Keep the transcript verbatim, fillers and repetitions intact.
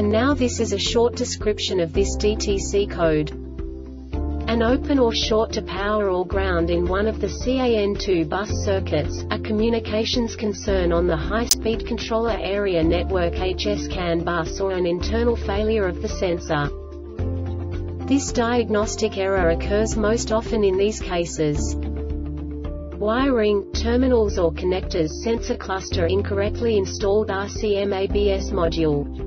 And now this is a short description of this D T C code. An open or short to power or ground in one of the C A N two bus circuits, a communications concern on the high-speed controller area network H S CAN bus, or an internal failure of the sensor. This diagnostic error occurs most often in these cases: wiring, terminals or connectors, sensor cluster incorrectly installed, R C M A B S module.